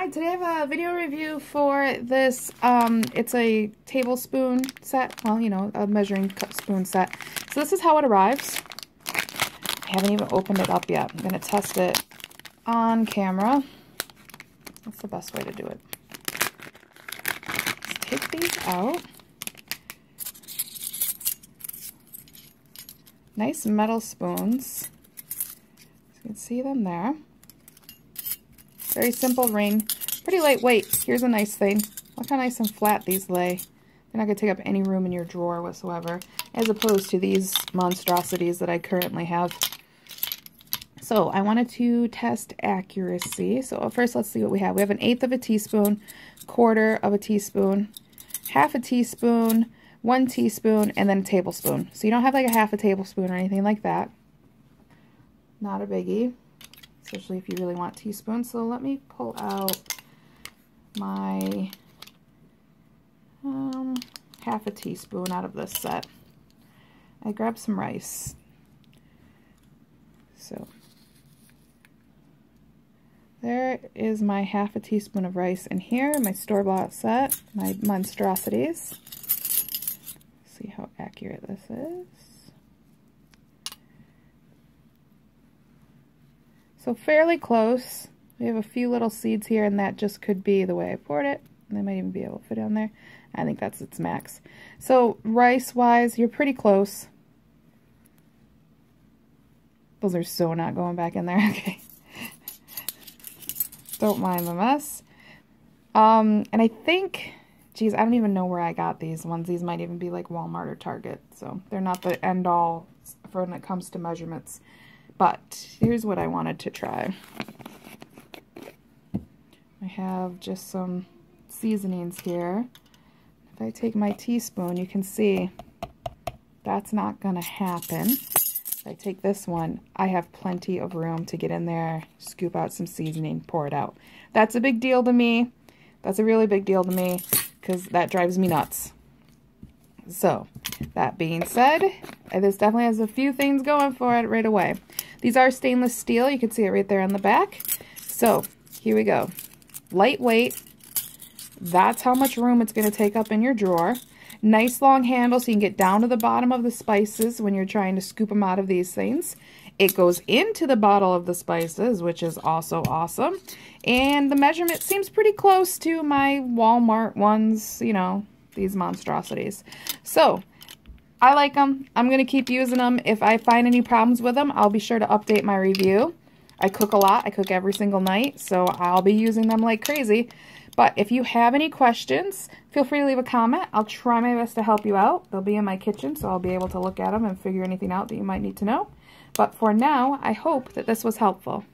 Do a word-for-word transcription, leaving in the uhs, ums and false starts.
Hi, today I have a video review for this, um, it's a tablespoon set, well, you know, a measuring cup spoon set. So this is how it arrives. I haven't even opened it up yet. I'm going to test it on camera. That's the best way to do it. Let's take these out. Nice metal spoons. So you can see them there. Very simple ring, pretty lightweight. Here's a nice thing. Look how nice and flat these lay. They're not going to take up any room in your drawer whatsoever, as opposed to these monstrosities that I currently have. So I wanted to test accuracy. So first let's see what we have. We have an eighth of a teaspoon, quarter of a teaspoon, half a teaspoon, one teaspoon, and then a tablespoon. So you don't have like a half a tablespoon or anything like that. Not a biggie. Especially if you really want teaspoons. So let me pull out my um, half a teaspoon out of this set. I grabbed some rice. So there is my half a teaspoon of rice in here, my store-bought set, my monstrosities. See how accurate this is. So fairly close. We have a few little seeds here, and that just could be the way I poured it. They might even be able to fit on there. I think that's its max. So rice-wise, you're pretty close. Those are so not going back in there. Okay. Don't mind the mess. Um, and I think, geez, I don't even know where I got these ones. These might even be like Walmart or Target. So they're not the end-all for when it comes to measurements. But here's what I wanted to try. I have just some seasonings here. If I take my teaspoon, you can see that's not going to happen. If I take this one, I have plenty of room to get in there, scoop out some seasoning, pour it out. That's a big deal to me. That's a really big deal to me because that drives me nuts. So, that being said, this definitely has a few things going for it right away. These are stainless steel. You can see it right there on the back. So, here we go. Lightweight. That's how much room it's going to take up in your drawer. Nice long handle so you can get down to the bottom of the spices when you're trying to scoop them out of these things. It goes into the bottle of the spices, which is also awesome. And the measurement seems pretty close to my Walmart ones, you know, these monstrosities. So, I like them. I'm going to keep using them. If I find any problems with them, I'll be sure to update my review. I cook a lot. I cook every single night, so I'll be using them like crazy. But if you have any questions, feel free to leave a comment. I'll try my best to help you out. They'll be in my kitchen, so I'll be able to look at them and figure anything out that you might need to know. But for now, I hope that this was helpful.